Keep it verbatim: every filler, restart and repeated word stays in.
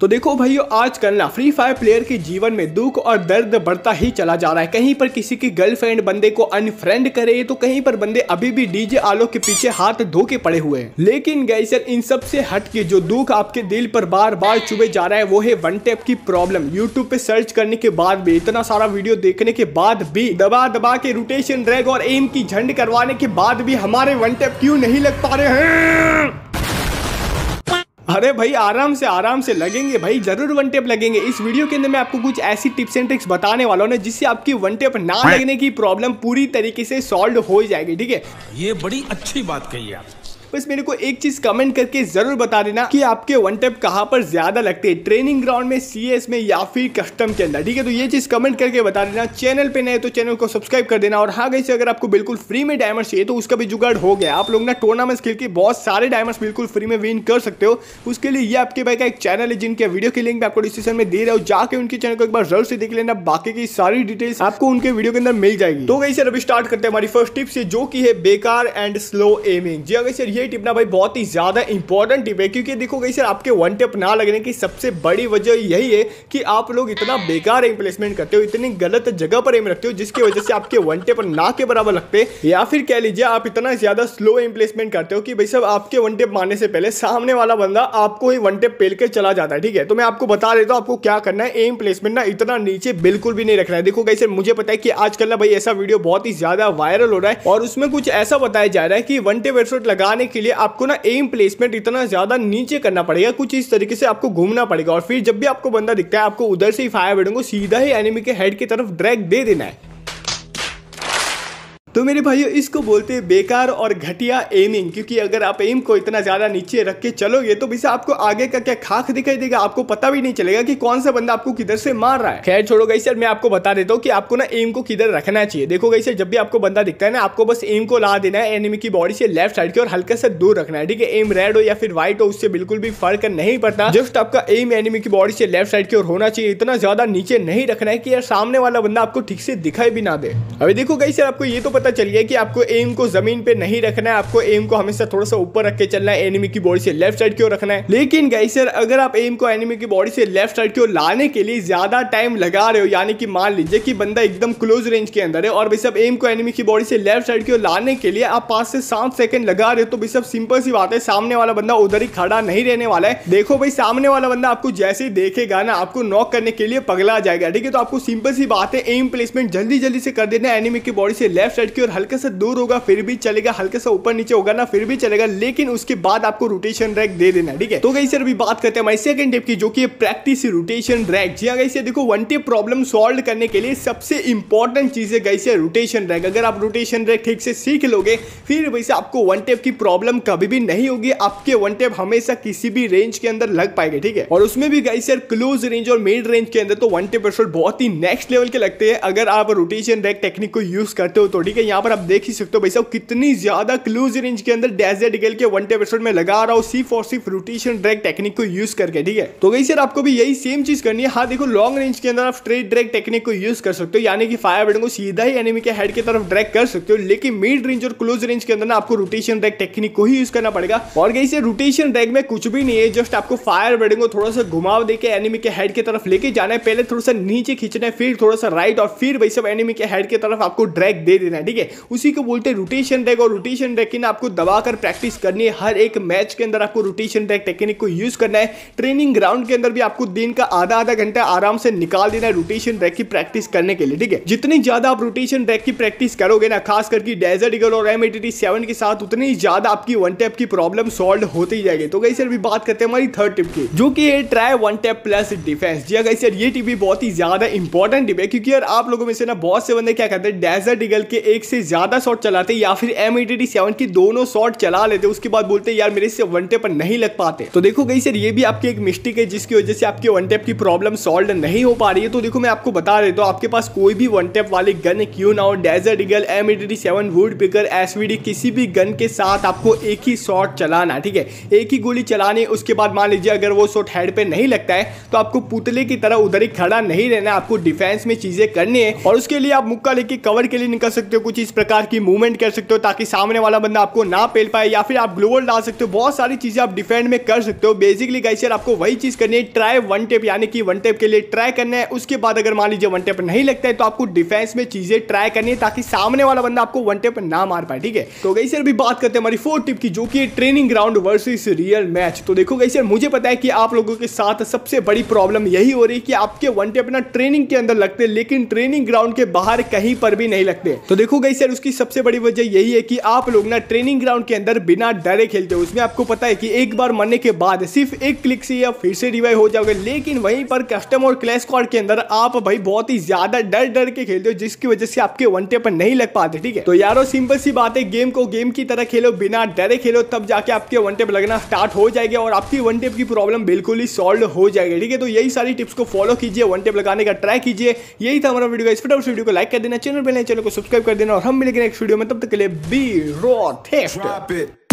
तो देखो भाइयों, आजकल ना फ्री फायर प्लेयर के जीवन में दुख और दर्द बढ़ता ही चला जा रहा है। कहीं पर किसी की गर्लफ्रेंड बंदे को अनफ्रेंड करे तो कहीं पर बंदे अभी भी डीजे आलोक के पीछे हाथ धो के पड़े हुए हैं। लेकिन गाइस यार, इन सब से हट के जो दुख आपके दिल पर बार बार चुभे जा रहा है वो है वन टैप की प्रॉब्लम। यूट्यूब पे सर्च करने के बाद भी, इतना सारा वीडियो देखने के बाद भी, दबा दबा के रोटेशन ड्रैग और एम की झंड करवाने के बाद भी हमारे वन टैप क्यों नहीं लग पा रहे हैं? अरे भाई, आराम से आराम से लगेंगे भाई, जरूर वन टेप लगेंगे। इस वीडियो के अंदर मैं आपको कुछ ऐसी टिप्स एंड ट्रिक्स बताने वाला हूँ जिससे आपकी वन टेप ना लगने की प्रॉब्लम पूरी तरीके से सॉल्व हो जाएगी। ठीक है, ये बड़ी अच्छी बात कही आप। बस मेरे को एक चीज कमेंट करके जरूर बता देना कि आपके वन टैप कहाँ पर ज्यादा लगते हैं, ट्रेनिंग ग्राउंड में, सीएस में या फिर कस्टम के अंदर। ठीक है, तो ये चीज कमेंट करके बता देना। चैनल पे नए तो चैनल को सब्सक्राइब कर देना। और हाँ गाइस, अगर आपको बिल्कुल फ्री में डायमंड चाहिए तो उसका भी जुगाड़ हो गया। आप लोग ना टूर्नामेंट खेल के बहुत सारे डायमंड बिल्कुल फ्री में विन कर सकते हो। उसके लिए ये आपके भाई का एक चैनल है जिनके वीडियो की लिंक आपको डिस्क्रिप्शन में दे रहा हूँ, जाके उनके चैनल को एक बार जरूर से देख लेना। बाकी की सारी डिटेल्स आपको उनके वीडियो के अंदर मिल जाएगी। तो गाइस यार, अभी स्टार्ट करते हैं हमारी फर्स्ट टिप से, जो की है बेकार एंड स्लो एमिंग। जी गाइस यार, ये टिप ना भाई बहुत ही ज्यादा इंपॉर्टेंट टिप है, क्योंकि देखो गाइस यार, आपके वन टेप ना लगने की सबसे बड़ी वजह यही है कि आप लोग इतना बेकार एम प्लेसमेंट करते हो, इतनी गलत जगह पर एम रखते हो, जिसकी वजह से आपके वन टेप ना के बराबर लगते हैं। या फिर कह लीजिए आप इतना ज्यादा स्लो एम प्लेसमेंट करते हो कि भाई साहब आपके वन टेप मारने से पहले सामने वाला बंदा आपको ही वन टेप पेल के चला जाता है। ठीक है, तो मैं आपको बता देता हूँ आपको क्या करना है। एम प्लेसमेंट ना इतना नीचे बिल्कुल भी नहीं रखना है। देखो गाइस यार, मुझे पता है कि आजकल ना भाई ऐसा वीडियो बहुत ही ज्यादा वायरल हो रहा है और उसमें कुछ ऐसा बताया जा रहा है कि वन टेप हेडशॉट लगाने के लिए आपको ना एम प्लेसमेंट इतना ज्यादा नीचे करना पड़ेगा, कुछ इस तरीके से आपको घूमना पड़ेगा, और फिर जब भी आपको बंदा दिखता है आपको उधर से ही फायर बैटन को सीधा ही एनिमी के हेड की तरफ ड्रैग दे देना है। तो मेरे भाइयों, इसको बोलते हैं बेकार और घटिया एमिंग, क्योंकि अगर आप एम को इतना ज़्यादा नीचे रख के चलोगे तो भाई साहब आपको आगे का क्या खाक दिखाई देगा, आपको पता भी नहीं चलेगा कि कौन सा बंदा आपको किधर से मार रहा है। खैर छोड़ो गाइस यार, मैं आपको बता देता हूँ कि आपको ना एम को किधर रखना चाहिए। देखो गाइस यार, जब भी आपको बंदा दिखता है ना, आपको बस एम को ला देना है एनिमी की बॉडी से लेफ्ट साइड की और हल्का सा दूर रखना है। ठीक है, एम रेड हो या फिर व्हाइट हो उससे बिल्कुल भी फर्क नहीं पड़ता, जस्ट आपका एम एनिमी की बॉडी से लेफ्ट साइड की ओर होना चाहिए। इतना ज्यादा नीचे नहीं रखना है कि यार सामने वाला बंदा आपको ठीक से दिखाई भी ना दे। अभी देखो गाइस यार, आपको ये तो पता चलिए कि आपको एम को जमीन पे नहीं रखना है, आपको एम को हमेशा थोड़ा सा ऊपर रख के चलना है, एनिमी की बॉडी से लेफ्ट साइड की ओर रखना है। लेकिन गाइस यार, अगर आप एम को एनिमी की बॉडी से लेफ्ट साइड की ओर लाने के लिए ज्यादा टाइम लगा रहे हो, यानी कि मान लीजिए कि बंदा एकदम क्लोज रेंज के अंदर है और भाई साहब एम को एनिमी की बॉडी से लेफ्ट साइड की ओर लाने के लिए आप पांच से सात सेकंड लगा रहे हो, तो भाई साहब सिंपल सी बात है सामने वाला बंदा उधर ही खड़ा नहीं रहने वाला है। देखो भाई, सामने वाला बंदा आपको जैसे ही देखेगा ना, आपको नॉक करने के लिए पगला जाएगा। ठीक है, तो आपको सिंपल सी बात है एम प्लेसमेंट जल्दी जल्दी से कर देना, एनिमी की बॉडी से लेफ्ट साइड की ओर हल्का सा दूर होगा फिर भी चलेगा, हल्का सा ऊपर नीचे होगा ना फिर भी चलेगा, लेकिन उसके बाद आपको रोटेशन रैग दे देना। ठीक है, तो गाइस यार, अभी बात करते हैं हमारी सेकंड टिप की, जो कि है प्रैक्टिस रोटेशन रैग। जी हां गाइस यार, देखो वन टेप प्रॉब्लम सॉल्व करने के लिए सबसे इंपॉर्टेंट चीज है गाइस यार रोटेशन रैग। अगर आप रोटेशन रैग ठीक से सीख लोगे फिर वैसे आपको वन टेप की प्रॉब्लम कभी भी नहीं होगी, आपके वन टेप हमेशा किसी भी रेंज के अंदर लग पाएंगे। ठीक है, और उसमें भी गाइस यार क्लोज रेंज और मिड रेंज के अंदर तो वन टेप हेडशॉट बहुत ही नेक्स्ट लेवल के लगते हैं अगर आप रोटेशन रैग टेक्निक को यूज करते हो तो। ठीक है, यहाँ पर आप देख ही सकते हो भाई साहब कितनी ज्यादा क्लोज रेंज के अंदर डेजर्ट ईगल के वन टैप हेडशॉट में लगा रहा हूँ सिर्फ और सिर्फ रोटेशन ड्रैग टेक्निक को यूज करके। ठीक है, तो गाइस यार, आपको भी यही सेम चीज करनी है। हाँ देखो, लॉन्ग रेंज के अंदर आप स्ट्रेट ड्रैग टेक्निक को यूज कर सकते हो, यानी कि फायर बैटन को सीधा ही एनिमी के हेड की तरफ ड्रैग कर सकते हो, लेकिन मिड रेंज और क्लोज रेंज के अंदर ना आपको रोटेशन ड्रैग टेक्निक को ही यूज करना पड़ेगा। और गाइस यार, रोटेशन ड्रैग में कुछ भी नहीं है, जस्ट आपको फायर बैटन को थोड़ा सा घुमाव देकर एनिमी के हेड की तरफ लेके जाना है, पहले थोड़ा सा नीचे खींचना है, फिर थोड़ा सा राइट और फिर भाई साहब एनिमी के हेड की तरफ आपको ड्रैग दे देना है। ठीक है, उसी को बोलते हैं रोटेशन रैग। और रोटेशन रैग की ना आपको दबाकर प्रैक्टिस करनी है, हर एक मैच के अंदर आपको रोटेशन रैग टेक्निक को यूज करना है। ट्रेनिंग ग्राउंड के अंदर भी आपको दिन का आधा आधा घंटा आराम से निकाल देना है रोटेशन रैग की प्रैक्टिस करने के लिए। ठीक है, जितनी ज्यादा आप रोटेशन रैग की प्रैक्टिस करोगे ना, खास करके डेजर्ट ईगल और एम एटी सेवन के साथ, उतनी ज्यादा आपकी वन टैप की प्रॉब्लम सॉल्व होती जाएगी। तो गाइस यार, भी बात करते हैं हमारी थर्ड टिप की, जो कि है try one tap plus defence. जी गाइस यार, ये टिप भी बहुत ही ज्यादा इंपॉर्टेंट टिप है, क्योंकि यार आप लोगों में से ना बहुत से बंदे क्या करते हैं, डेजर्ट ईगल के एक से ज्यादा शॉट चलाते या फिर एम एटी सेवन की दोनों शॉट चला लेते, उसके बाद बोलते यार मेरे से वन टैप पर नहीं लग पाते। तो देखो गाइस यार, ये भी आपकी एक मिस्टेक है जिसकी वजह से आपके वन टैप की प्रॉब्लम सॉल्व नहीं हो पा रही है। तो देखो मैं आपको बता देता हूँ, आपके पास कोई भी वन टैप वाली गन क्यों ना हो, desert eagle, M AT seven, woodpecker, S V D, किसी भी गन के साथ आपको एक ही शॉट चलाना। ठीक है, एक ही गोली चलानी, उसके बाद मान लीजिए अगर वो शॉट हेड पे नहीं लगता है तो आपको पुतले की तरह उधर ही खड़ा नहीं रहना, आपको डिफेंस में चीजें करनी है। और उसके लिए आप मुक्का लेके कवर के लिए निकल सकते हो, कुछ इस प्रकार की मूवमेंट कर सकते हो ताकि सामने वाला बंदा आपको ना पेल पाए, या फिर आप ग्लोबल डाल सकते हो। बहुत सारी चीजें आप डिफेंड में कर सकते हो। बेसिकली गाइस यार आपको वही चीज करनी है, ट्राई वन टेप, यानी कि वन टेप के लिए ट्राई करना है। उसके बाद अगर मान लीजिए वन टेप नहीं लगता है तो आपको डिफेंस में चीजें ट्राई करनी है ताकि सामने वाला बंदा आपको वन टेप ना मार पाए, ठीक है। तो गाइस यार अभी बात करते हैं हमारी फोर्थ टिप की, जो कि training ground versus real match. तो देखो गाइस यार मुझे पता है कि आप लोगों के साथ सबसे बड़ी प्रॉब्लम यही हो रही है कि आपके वन टेप ना ट्रेनिंग के अंदर लगते लेकिन ट्रेनिंग ग्राउंड के बाहर कहीं पर भी नहीं लगते। तो देखो गाइस यार उसकी सबसे बड़ी वजह यही है कि आप लोग ना ट्रेनिंग ग्राउंड के अंदर बिना डरे खेलते हो। उसमें आपको पता है कि एक बार मरने के बाद सिर्फ एक क्लिक से या फिर से रिवाइव हो जाओगे, लेकिन वहीं पर कस्टम और क्लैश स्क्वाड के अंदर आप भाई बहुत ही ज्यादा डर डर के खेलते हो, जिसकी वजह से आपके वन टेप पर नहीं लग पाते, ठीक है। तो यारो सिंपल सी बात है, गेम को गेम की तरह खेलो, बिना डरे खेलो, तब जाके आपके वन टेप लगना स्टार्ट हो जाएगा और आपकी वन टेप की प्रॉब्लम बिल्कुल ही सॉल्व हो जाएगी, ठीक है। तो यही सारी टिप्स को फॉलो कीजिए, वन टेप लगाने का ट्राई कीजिए। यही था हमारा वीडियो, इस फटाफट वीडियो को लाइक कर देना, चैनल पर नए चैनल को सब्सक्राइब कर देना और हम मिलेंगे नेक्स्ट वीडियो में। तब तक के लिए बी रोथेस्ट।